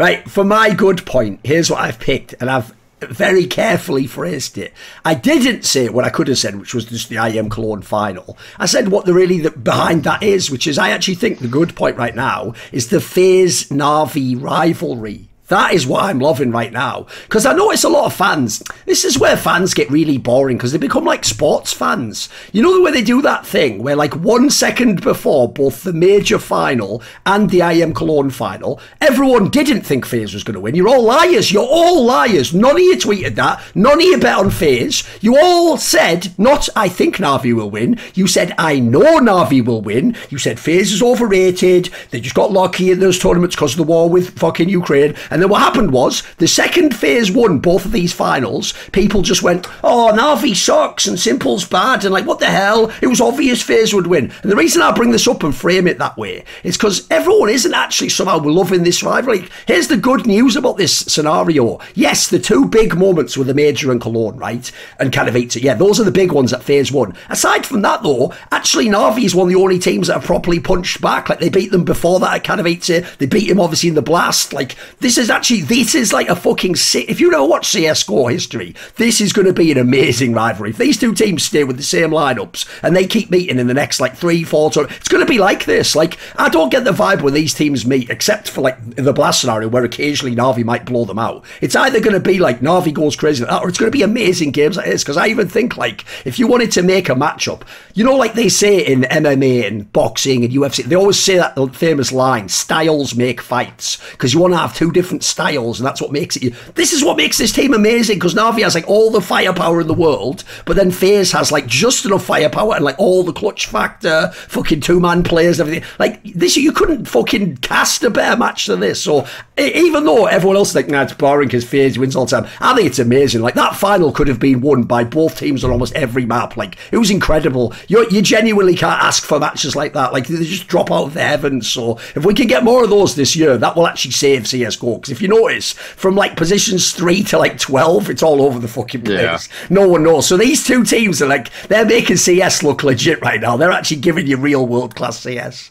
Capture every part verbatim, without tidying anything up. Right, for my good point, here's what I've picked, and I've very carefully phrased it. I didn't say what I could have said, which was just the I E M Cologne final. I said what the really the, behind that is, which is I actually think the good point right now is the FaZe Na'Vi rivalry. That is what I'm loving right now. Because I know it's a lot of fans. This is where fans get really boring because they become like sports fans. You know the way they do that thing where like one second before both the major final and the I E M Cologne final, everyone didn't think FaZe was going to win. You're all liars. You're all liars. None of you tweeted that. None of you bet on FaZe. You all said, not I think Na'Vi will win. You said, I know Na'Vi will win. You said FaZe is overrated. They just got lucky in those tournaments because of the war with fucking Ukraine. And And then what happened was, the second FaZe won both of these finals, people just went, oh, Na'Vi sucks and Simple's bad and like, what the hell? It was obvious FaZe would win. And the reason I bring this up and frame it that way is because everyone isn't actually somehow loving this rivalry. Here's the good news about this scenario. Yes, the two big moments were the Major and Cologne, right? And kind of eight to, yeah, those are the big ones that FaZe won. Aside from that though, actually Na'Vi's one of the only teams that have properly punched back. Like they beat them before that at kind of eight to, they beat him obviously in the Blast. Like this is actually, this is like a fucking, if you don't watch C S G O history, this is going to be an amazing rivalry. If these two teams stay with the same lineups and they keep meeting in the next like three, four, two, it's going to be like this. Like, I don't get the vibe when these teams meet, except for like the Blast scenario where occasionally Na'Vi might blow them out. It's either going to be like Na'Vi goes crazy or it's going to be amazing games like this. Because I even think like, if you wanted to make a matchup, you know, like they say in M M A and boxing and U F C, they always say that famous line, styles make fights, because you want to have two different styles, and that's what makes it. This is what makes this team amazing, because Na'Vi has like all the firepower in the world, but then FaZe has like just enough firepower and like all the clutch factor, fucking two-man players, everything. Like this, you couldn't fucking cast a better match than this. So even though everyone else thinks, nah, it's boring because FaZe wins all the time, I think it's amazing. Like that final could have been won by both teams on almost every map. Like it was incredible. You you genuinely can't ask for matches like that. Like they just drop out of the heavens. So if we can get more of those this year, that will actually save C S G O. Because if you notice, from like positions three to like twelve, it's all over the fucking place. Yeah. No one knows. So these two teams are like, they're making C S look legit right now. They're actually giving you real world-class C S.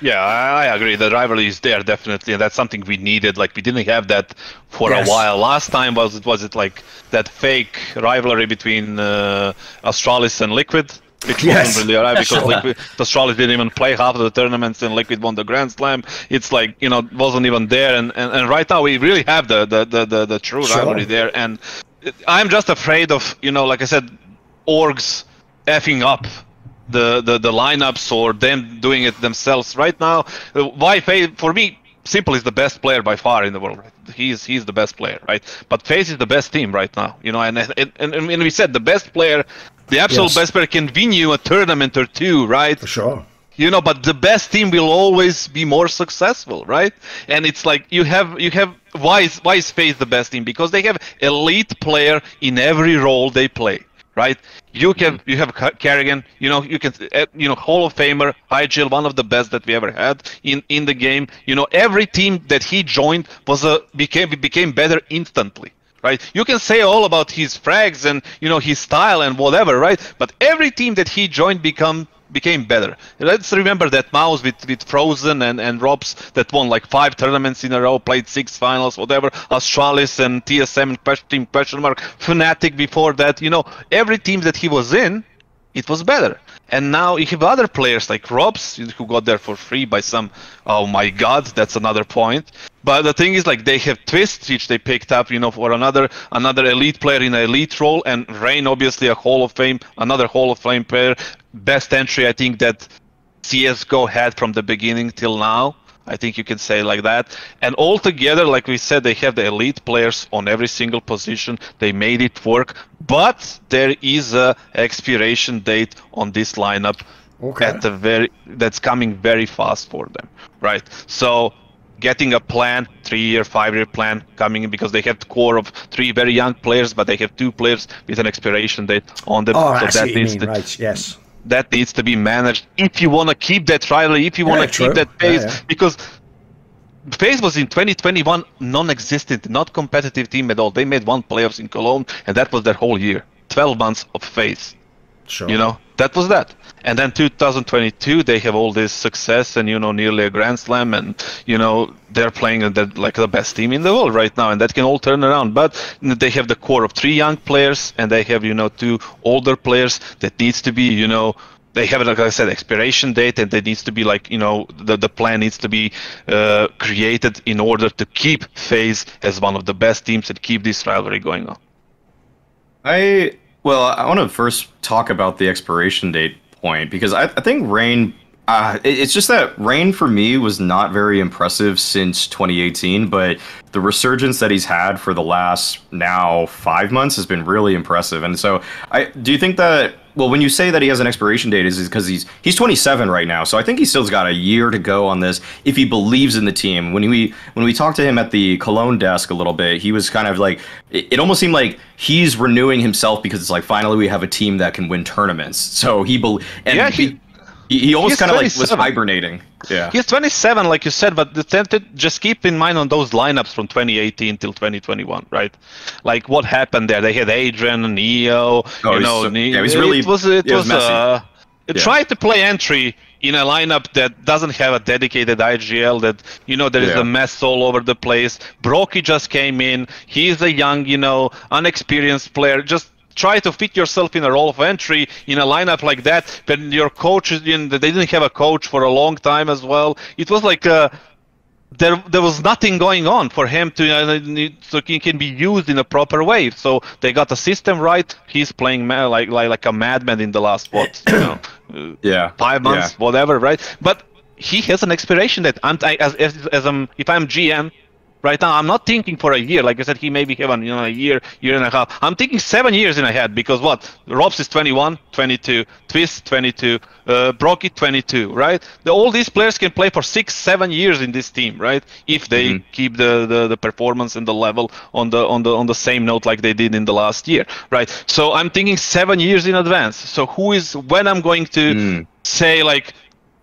Yeah, I agree. The rivalry is there, definitely. And that's something we needed. Like, we didn't have that for yes. a while. Last time, was it, was it like that fake rivalry between uh, Astralis and Liquid? Which yes. wasn't really right because Liquid, Astralis didn't even play half of the tournaments and Liquid won the Grand Slam. It's like, you know, wasn't even there. And, and, and right now we really have the, the, the, the, the true sure. rivalry there. And I'm just afraid of, you know, like I said, orgs effing up the, the, the lineups or them doing it themselves. Right now, why FaZe, for me, Simple is the best player by far in the world. He's he's the best player, right? But FaZe is the best team right now, you know. And and, and, and we said the best player, the absolute yes. best player can win you a tournament or two, right? For sure. You know, but the best team will always be more successful, right? And it's like you have you have why is why is FaZe the best team? Because they have elite player in every role they play, right? You can you have Karrigan, you know, you can you know Hall of Famer, Hyjil, one of the best that we ever had in in the game. You know, every team that he joined was a became became better instantly, right? You can say all about his frags and you know his style and whatever, right? But every team that he joined become became better. Let's remember that Mouse with, with Frozen and, and ropz that won like five tournaments in a row, played six finals, whatever, Astralis and T S M and Team Question Mark, Fnatic before that, you know, every team that he was in, it was better. And now you have other players like ropz, who got there for free by some, oh my god, that's another point. But the thing is, like, they have Twists, which they picked up, you know, for another another elite player in an elite role, and Rain, obviously, a Hall of Fame, another Hall of Fame player. Best entry, I think, that C S G O had from the beginning till now. I think you can say like that. And altogether, like we said, they have the elite players on every single position. They made it work. But there is a expiration date on this lineup okay. at the very that's coming very fast for them, right? So getting a plan, three-year, five-year plan coming in, because they have the core of three very young players, but they have two players with an expiration date on them. Oh, so I see that what you mean, to, right, yes. That needs to be managed if you want to keep that rivalry, if you want to yeah, keep true. that pace, yeah, yeah. because FaZe was in twenty twenty-one non-existent, not competitive team at all. They made one playoffs in Cologne, and that was their whole year. twelve months of FaZe, sure. you know? that was that. And then two thousand twenty-two, they have all this success and, you know, nearly a Grand Slam, and, you know, they're playing the, like the best team in the world right now, and that can all turn around. But they have the core of three young players, and they have, you know, two older players that needs to be, you know, they have, like I said, expiration date, and there needs to be, like, you know, the, the plan needs to be uh, created in order to keep FaZe as one of the best teams and keep this rivalry going on. I, well, I want to first talk about the expiration date point, because I, I think Rain, uh, it, it's just that Rain for me was not very impressive since twenty eighteen, but the resurgence that he's had for the last now five months has been really impressive. And so I do you think that, well, when you say that he has an expiration date, is because he's he's twenty-seven right now, so I think he still's got a year to go on this if he believes in the team. When we when we talked to him at the Cologne desk a little bit, he was kind of like, it, it almost seemed like he's renewing himself because it's like, finally we have a team that can win tournaments. So he bel and yeah, he he, he almost kind of like was hibernating. Yeah, he's twenty-seven, like you said, but the just keep in mind on those lineups from twenty eighteen till twenty twenty-one, right? Like, what happened there? They had Adrian, Neo, oh, you know, so, yeah, it was really, it was, it yeah, was, it was uh, yeah. Try to play entry in a lineup that doesn't have a dedicated I G L, that, you know, there is yeah. a mess all over the place. Broky just came in. He's a young, you know, unexperienced player. Just try to fit yourself in a role of entry in a lineup like that. When your coach, you know, they didn't have a coach for a long time as well. It was like a, there there was nothing going on for him to, you know, so he can be used in a proper way. So they got the system right. He's playing mad, like like like a madman in the last what, you know, yeah, five months, yeah. whatever, right? But he has an expiration date. I'm, I, as as, as I'm, if I'm G M. Right now, I'm not thinking for a year. Like I said, he maybe have an, you know, a year, year and a half. I'm thinking seven years in a head, because what? ropz is twenty-one, twenty-two, Twist twenty-two, uh, Broky twenty-two, right? The, all these players can play for six, seven years in this team, right? If they mm-hmm. keep the, the, the performance and the level on the on the on the same note like they did in the last year, right? So I'm thinking seven years in advance. So who is when I'm going to mm. say like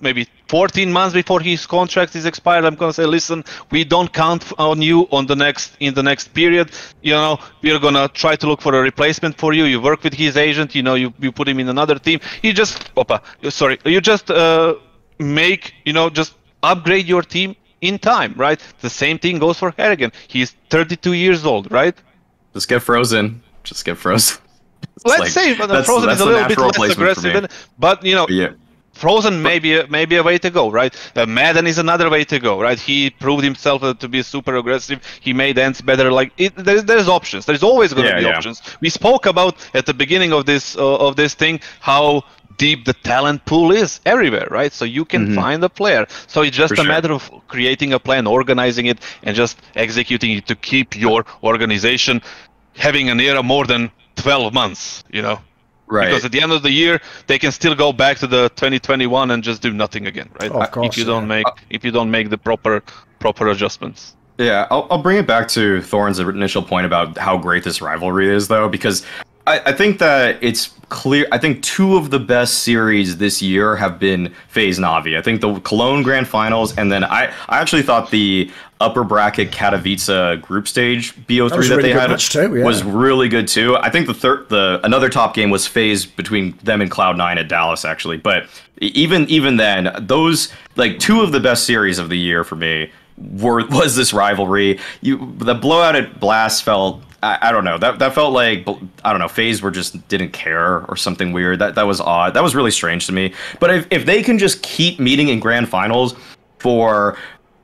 maybe fourteen months before his contract is expired, I'm gonna say, listen, we don't count on you on the next in the next period. You know, we're gonna try to look for a replacement for you. You work with his agent. You know, you, you put him in another team. You just, opa, sorry, you just uh, make, you know, just upgrade your team in time, right? The same thing goes for Karrigan. He's thirty-two years old, right? Just get frozen. Just get frozen. Let's like, say but that's, Frozen that's is a little bit less aggressive, than, but you know. Yeah. Frozen may be, a, may be a way to go, right? Uh, Madden is another way to go, right? He proved himself to be super aggressive. He made ends better. Like it, there's, there's options. There's always going to yeah, be yeah. options. We spoke about at the beginning of this uh, of this thing how deep the talent pool is everywhere, right? So you can mm-hmm. find a player. So it's just For a sure. matter of creating a plan, organizing it, and just executing it to keep your organization having an era more than twelve months, you know? Right. Because at the end of the year, they can still go back to the twenty twenty-one and just do nothing again, right? Of course, if you don't yeah. make if you don't make the proper proper adjustments. Yeah, I'll I'll bring it back to Thorne's initial point about how great this rivalry is, though, because I, I think that it's clear. I think two of the best series this year have been FaZe Na'Vi. I think the Cologne Grand Finals, and then I I actually thought the upper bracket Katowice group stage B O three that, that really they had too, yeah. was really good too. I think the third the another top game was FaZe between them and Cloud nine at Dallas, actually. But even even then, those like two of the best series of the year for me were was this rivalry. You the blowout at Blast felt I, I don't know that that felt like I don't know FaZe were just didn't care or something weird. That that was odd. That was really strange to me. But if if they can just keep meeting in grand finals for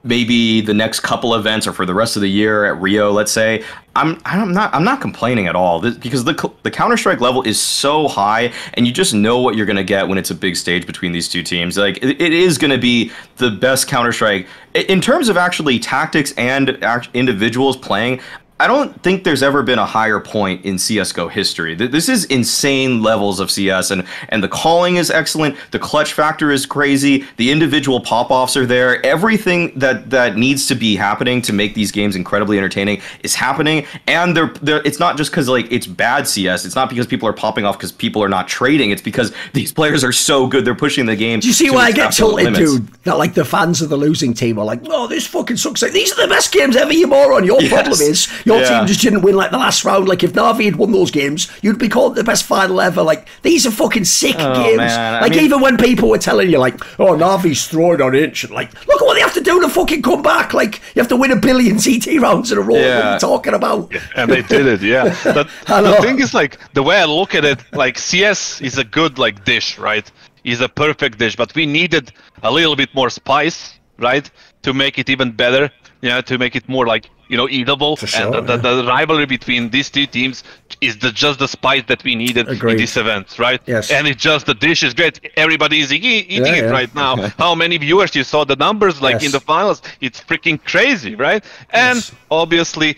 maybe the next couple events or for the rest of the year at Rio, let's say, I'm I'm not I'm not complaining at all, this, because the the Counter-Strike level is so high, and you just know what you're gonna get when it's a big stage between these two teams. Like it, it is gonna be the best Counter-Strike in terms of actually tactics and act individuals playing. I don't think there's ever been a higher point in C S G O history. This is insane levels of C S, and, and the calling is excellent. The clutch factor is crazy. The individual pop-offs are there. Everything that, that needs to be happening to make these games incredibly entertaining is happening. And they're, they're, it's not just because like it's bad C S. It's not because people are popping off because people are not trading. It's because these players are so good. They're pushing the game. Do you see why I get tilted, dude? That like the fans of the losing team are like, oh, this fucking sucks. Like, these are the best games ever, you moron. Your yes. problem is... your yeah. team just didn't win like the last round. Like if Na'Vi had won those games, you'd be called the best final ever. Like these are fucking sick oh, games. Man. Like I mean, even when people were telling you like, oh, Na'Vi's throwing on inch, and like look at what they have to do to fucking come back. Like you have to win a billion T T rounds in a row. Yeah. What are you talking about? And they did it. Yeah. But the thing is, like the way I look at it, like C S is a good like dish, right? Is a perfect dish, but we needed a little bit more spice, right, to make it even better, you know, to make it more like, you know, eatable. For sure, and the, yeah. the, the rivalry between these two teams is the, just the spice that we needed Agreed. in this event, right? Yes. And it's just the dish is great. Everybody is e eating yeah, it yeah. right now. Okay. How many viewers you saw the numbers like yes. in the finals? It's freaking crazy, right? And yes. obviously,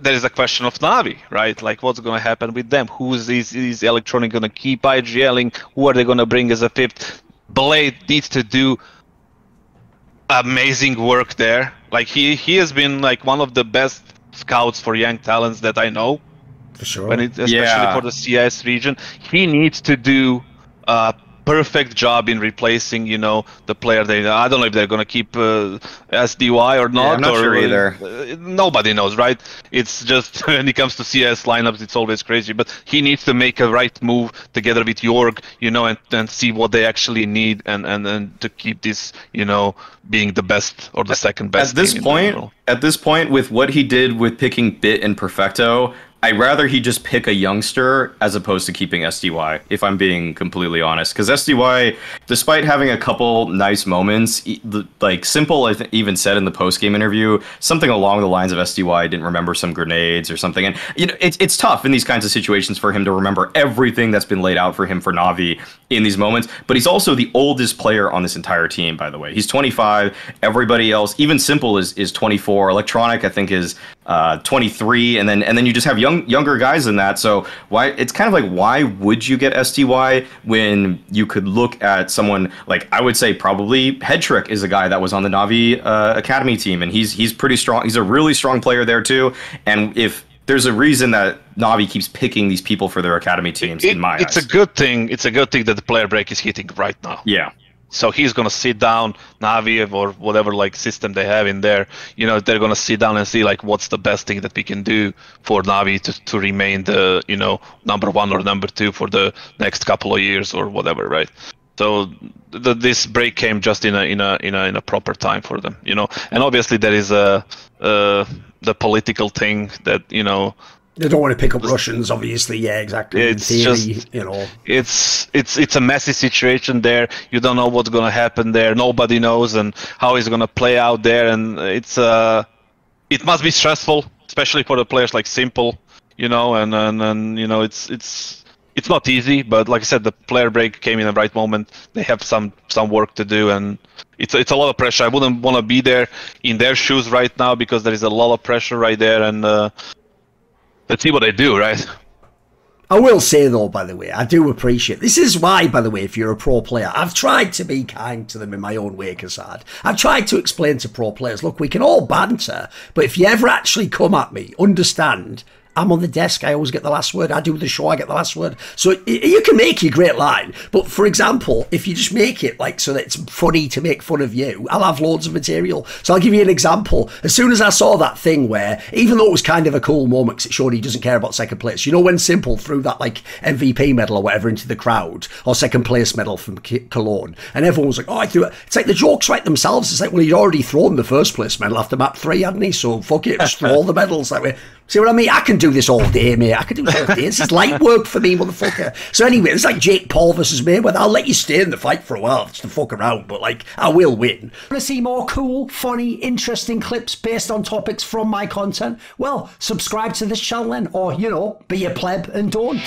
there is a question of Na'Vi, right? Like, what's going to happen with them? Who's is, is Electronic going to keep IGLing? Who are they going to bring as a fifth? Blade needs to do amazing work there. Like, he, he has been, like, one of the best scouts for young talents that I know. For sure. When it, especially yeah. for the C S region. He needs to do a perfect job in replacing, you know, the player. They, I don't know if they're going to keep uh, S D Y or not. Yeah, I'm not or, sure either. Uh, nobody knows, right? It's just when it comes to C S lineups, it's always crazy. But he needs to make a right move together with York, you know, and, and see what they actually need and, and, and to keep this, you know, being the best or the second best. At this point, at this point, with what he did with picking Bit and Perfecto, I'd rather he just pick a youngster as opposed to keeping S D Y, if I'm being completely honest. Because S D Y, despite having a couple nice moments, like Simple I th even said in the post-game interview, something along the lines of S D Y didn't remember some grenades or something. And you know, it's, it's tough in these kinds of situations for him to remember everything that's been laid out for him for Na'Vi in these moments. But he's also the oldest player on this entire team, by the way. He's twenty-five. Everybody else, even Simple is, is twenty-four. Electronic, I think, is uh, twenty-three. And then, and then you just have young younger guys than that, so why it's kind of like, why would you get S D Y when you could look at someone like, I would say probably HeadTr one ck is a guy that was on the Na'Vi uh, Academy team, and he's he's pretty strong. He's a really strong player there too, and if there's a reason that Na'Vi keeps picking these people for their Academy teams, it, in my it's eyes. a good thing it's a good thing that the player break is hitting right now. Yeah. So he's going to sit down, Na'Vi or whatever like system they have in there, you know, they're going to sit down and see like what's the best thing that we can do for Na'Vi to, to remain the, you know, number one or number two for the next couple of years or whatever, right? So the, this break came just in a, in a in a in a proper time for them, you know. And obviously there is a uh, the political thing that, you know, they don't want to pick up Russians, obviously. Yeah, exactly. It's theory, just, you know, it's it's it's a messy situation there. You don't know what's going to happen there. Nobody knows, and how it's going to play out there. And it's uh, it must be stressful, especially for the players like Simple, you know. And and, and you know, it's it's it's not easy. But like I said, the player break came in the right moment. They have some some work to do, and it's it's a lot of pressure. I wouldn't want to be there in their shoes right now because there is a lot of pressure right there, and. Uh, Let's see what they do, right? I will say, though, by the way, I do appreciate... This is why, by the way, if you're a pro player, I've tried to be kind to them in my own way, Kassad. I've tried to explain to pro players, look, we can all banter, but if you ever actually come at me, understand... I'm on the desk, I always get the last word, I do the show, I get the last word. So you can make your great line, but for example, if you just make it like so that it's funny to make fun of you, I'll have loads of material. So I'll give you an example. As soon as I saw that thing where, even though it was kind of a cool moment because it showed he doesn't care about second place, you know, when Simple threw that like M V P medal or whatever into the crowd, or second place medal from Cologne, and everyone was like, oh, I threw it. It's like the jokes right themselves. It's like, well, he'd already thrown the first place medal after map three, hadn't he? So fuck it, just throw all the medals that way. See what I mean? I can do this all day, mate. I can do this all day. This is light work for me, motherfucker. So anyway, it's like Jake Paul versus Mayweather. I'll let you stay in the fight for a while just to fuck around, but like, I will win. Want to see more cool, funny, interesting clips based on topics from my content? Well, subscribe to this channel then, or, you know, be a pleb and don't.